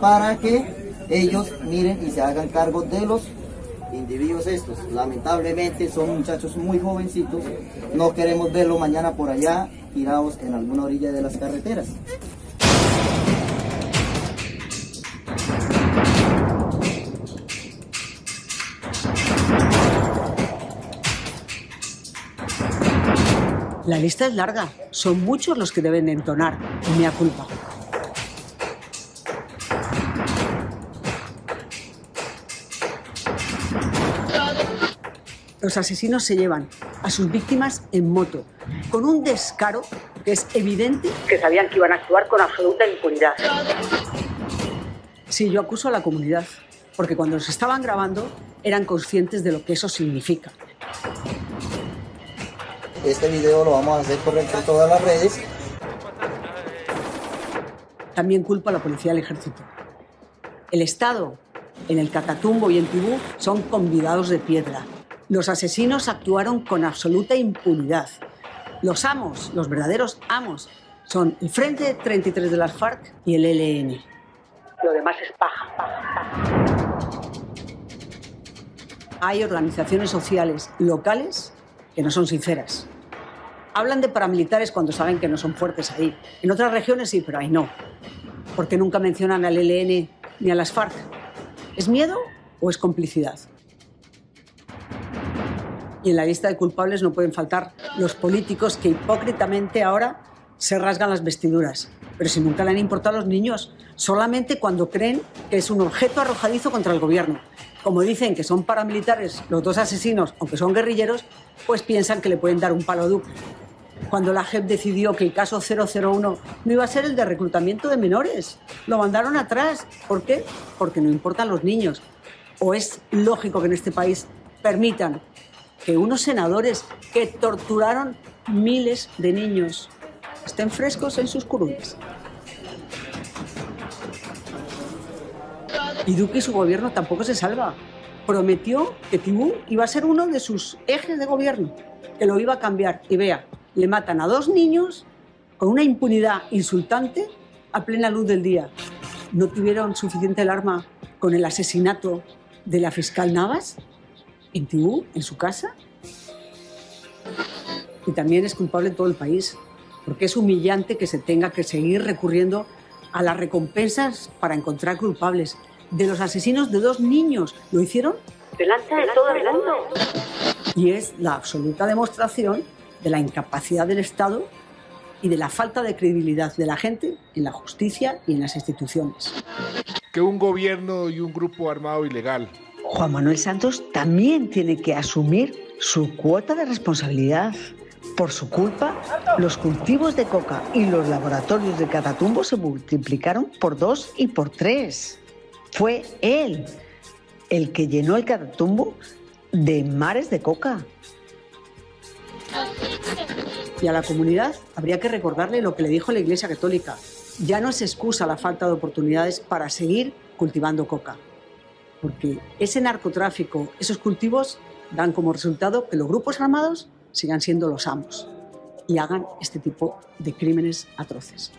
para que ellos miren y se hagan cargo de los individuos estos. Lamentablemente son muchachos muy jovencitos, no queremos verlo mañana por allá tirados en alguna orilla de las carreteras. La lista es larga, son muchos los que deben entonar mea culpa. Los asesinos se llevan a sus víctimas en moto, con un descaro que es evidente que sabían que iban a actuar con absoluta impunidad. Sí, yo acuso a la comunidad, porque cuando los estaban grabando eran conscientes de lo que eso significa. Este video lo vamos a hacer correr por todas las redes. También culpa a la policía y al ejército. El Estado, en el Catatumbo y en Tibú, son convidados de piedra. Los asesinos actuaron con absoluta impunidad. Los amos, los verdaderos amos, son el Frente 33 de las Farc y el ELN. Lo demás es paja. Hay organizaciones sociales locales que no son sinceras. Hablan de paramilitares cuando saben que no son fuertes ahí. En otras regiones sí, pero ahí no. Porque nunca mencionan al ELN ni a las Farc. ¿Es miedo o es complicidad? Y en la lista de culpables no pueden faltar los políticos que hipócritamente ahora se rasgan las vestiduras. Pero si nunca le han importado a los niños, solamente cuando creen que es un objeto arrojadizo contra el gobierno. Como dicen que son paramilitares los dos asesinos, aunque son guerrilleros, pues piensan que le pueden dar un palo a Duque. Cuando la JEP decidió que el caso 001 no iba a ser el de reclutamiento de menores, lo mandaron atrás. ¿Por qué? Porque no importan los niños. ¿O es lógico que en este país permitan que unos senadores que torturaron miles de niños estén frescos en sus curules? Y Duque y su gobierno tampoco se salva. Prometió que Tibú iba a ser uno de sus ejes de gobierno, que lo iba a cambiar. Y vea, le matan a dos niños con una impunidad insultante a plena luz del día. ¿No tuvieron suficiente alarma con el asesinato de la fiscal Navas? En Tibú, en su casa. Y también es culpable todo el país, porque es humillante que se tenga que seguir recurriendo a las recompensas para encontrar culpables de los asesinos de dos niños. Lo hicieron delante de todo el mundo. Y es la absoluta demostración de la incapacidad del Estado y de la falta de credibilidad de la gente en la justicia y en las instituciones. Que un gobierno y un grupo armado ilegal, Juan Manuel Santos también tiene que asumir su cuota de responsabilidad. Por su culpa, los cultivos de coca y los laboratorios de Catatumbo se multiplicaron por 2 y por 3. Fue él el que llenó el Catatumbo de mares de coca. Y a la comunidad habría que recordarle lo que le dijo la Iglesia Católica. Ya no es excusa la falta de oportunidades para seguir cultivando coca. Porque ese narcotráfico, esos cultivos, dan como resultado que los grupos armados sigan siendo los amos y hagan este tipo de crímenes atroces.